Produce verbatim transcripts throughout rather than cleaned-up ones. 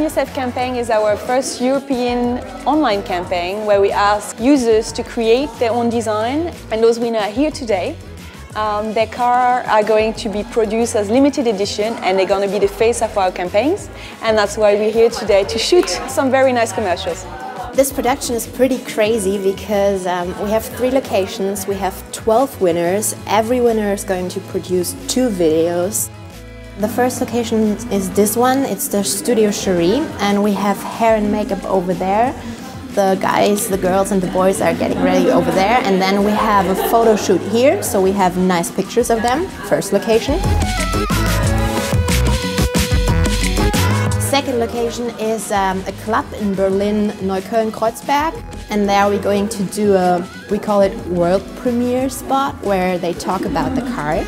ADAM Yourself campaign is our first European online campaign where we ask users to create their own design, and those winners are here today. Um, their cars are going to be produced as limited edition, and they're going to be the face of our campaigns, and that's why we're here today to shoot some very nice commercials. This production is pretty crazy because um, we have three locations, we have twelve winners, every winner is going to produce two videos. The first location is this one, it's the Studio Cherie, and we have hair and makeup over there. The guys, the girls and the boys are getting ready over there, and then we have a photo shoot here, so we have nice pictures of them, first location. Second location is um, a club in Berlin, Neukölln Kreuzberg, and there we're going to do a, we call it world premiere spot, where they talk about the car.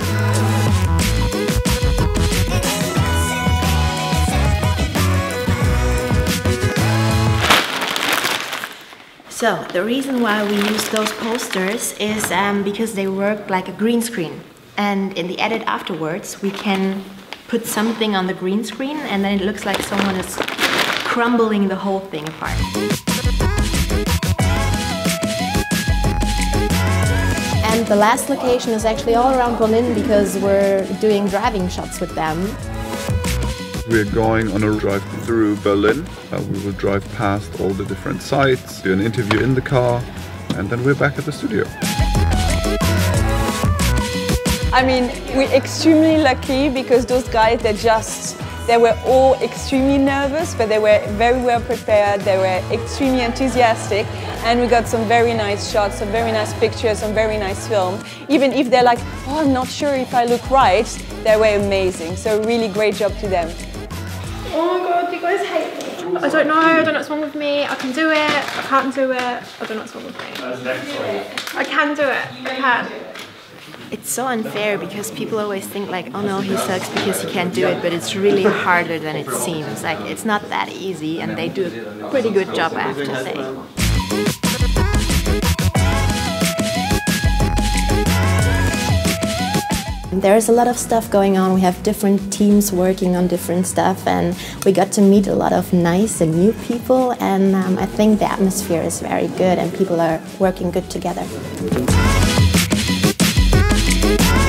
So the reason why we use those posters is um, because they work like a green screen, and in the edit afterwards we can put something on the green screen, and then it looks like someone is crumbling the whole thing apart. And the last location is actually all around Berlin because we're doing driving shots with them. We're going on a drive through Berlin. Uh, we will drive past all the different sites, do an interview in the car, and then we're back at the studio. I mean, we're extremely lucky because those guys, they just, they were all extremely nervous, but they were very well prepared, they were extremely enthusiastic, and we got some very nice shots, some very nice pictures, some very nice film. Even if they're like, oh, I'm not sure if I look right, they were amazing. So really great job to them. Oh my God, you guys hate me. I don't know, I don't know what's wrong with me. I can do it, I can't do it, I don't know what's wrong with me. I can do it, I can. It's so unfair because people always think like, oh no, he sucks because he can't do it, but it's really harder than it seems. Like, it's not that easy, and they do a pretty good job, I have to say. There's a lot of stuff going on. We have different teams working on different stuff, and we got to meet a lot of nice and new people, and um, I think the atmosphere is very good and people are working good together. We'll be right back.